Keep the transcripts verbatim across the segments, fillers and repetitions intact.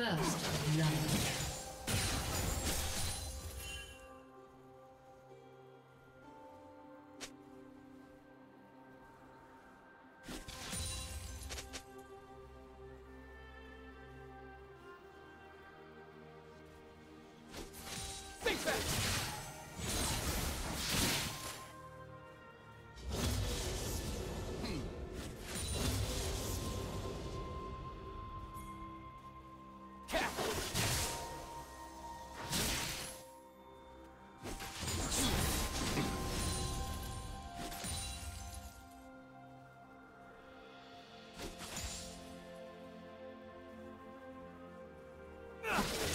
First love.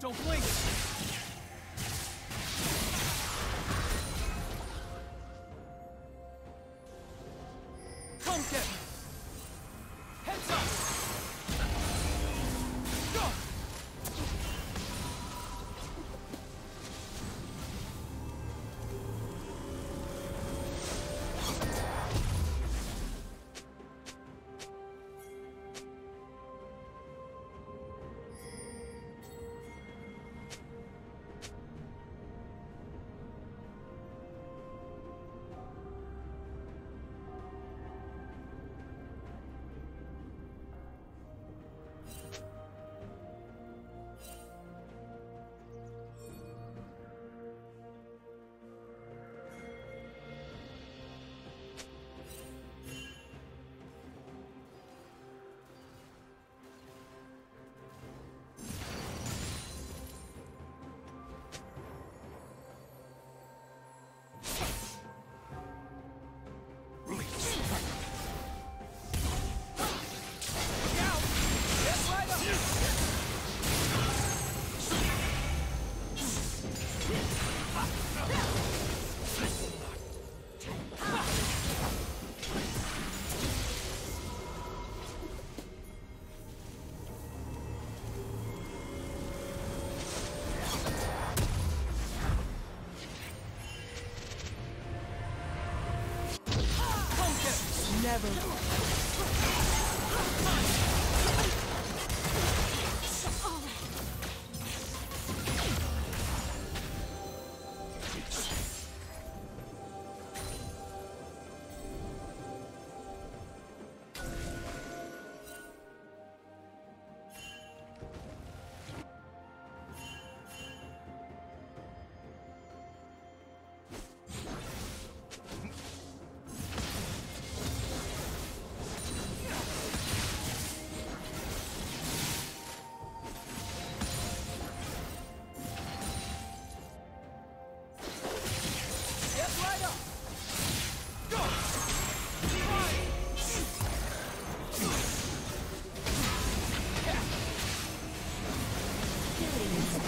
Don't blink! Come get me! Heads up! Go! Never.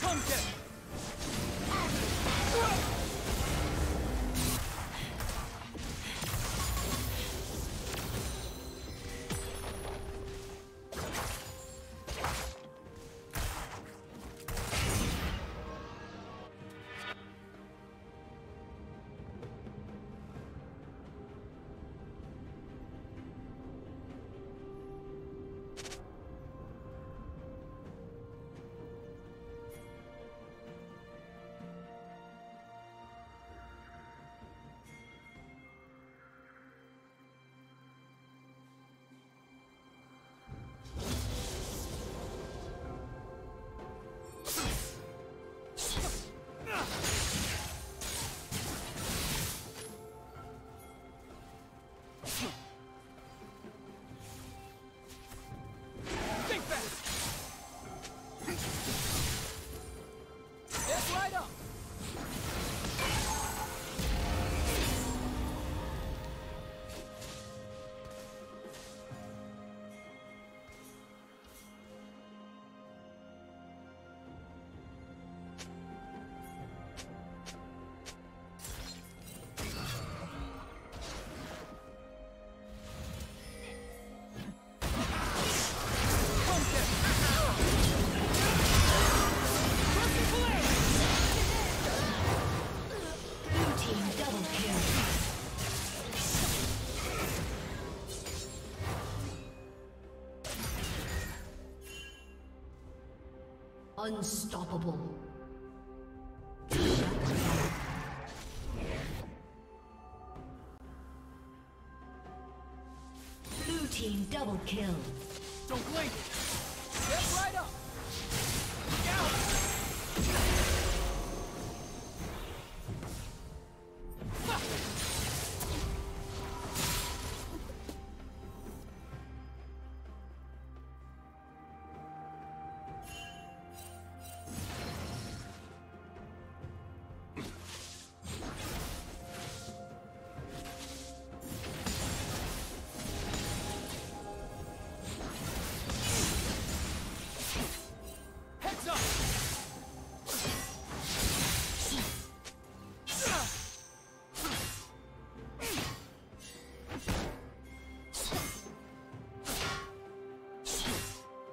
Come get me. Unstoppable. Blue team double kill. Don't blink. Step right up.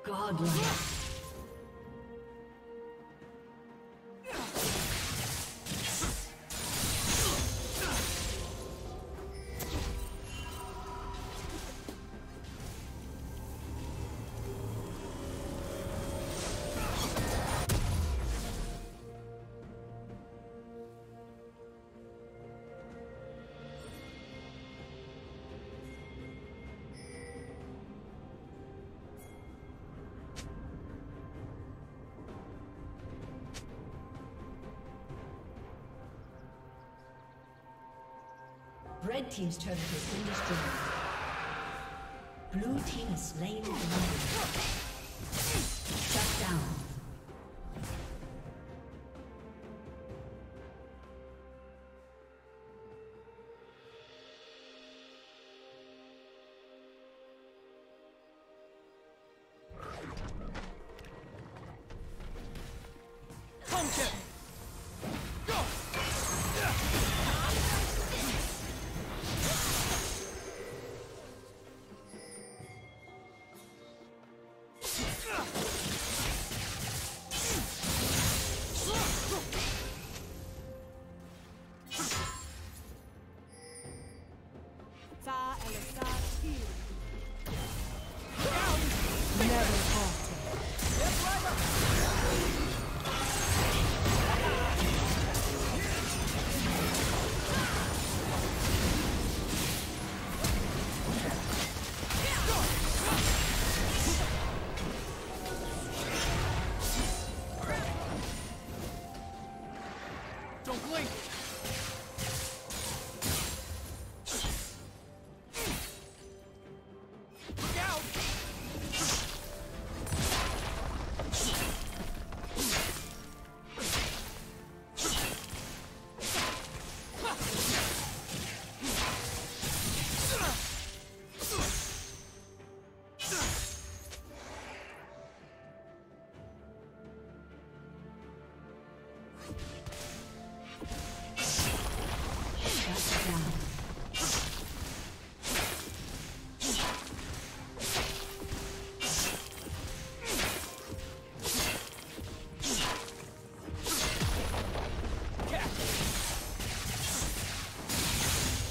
Godlike. Red team's turret has been destroyed. Blue team is slain the enemy. Shut down.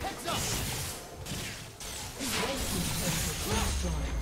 Heads up! Red team's turret has been destroyed.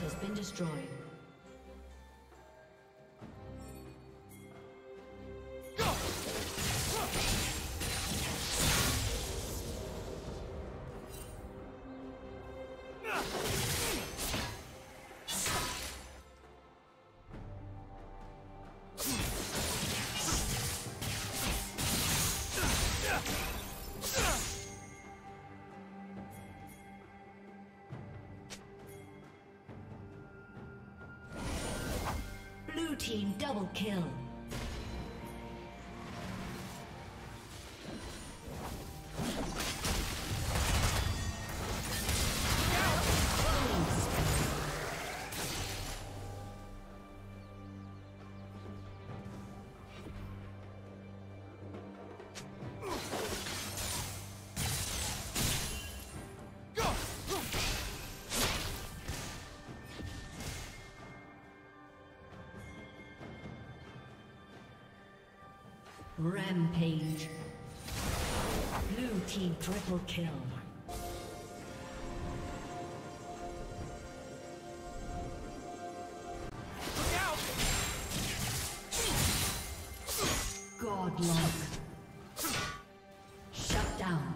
has been destroyed. Team double kill. Rampage. Blue team triple kill. Look out! Godlike. Shut down.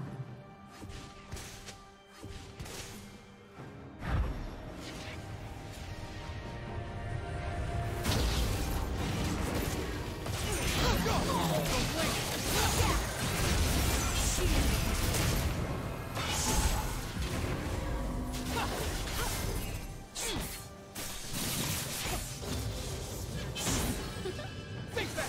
Think back!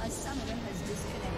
A summoner has disconnected.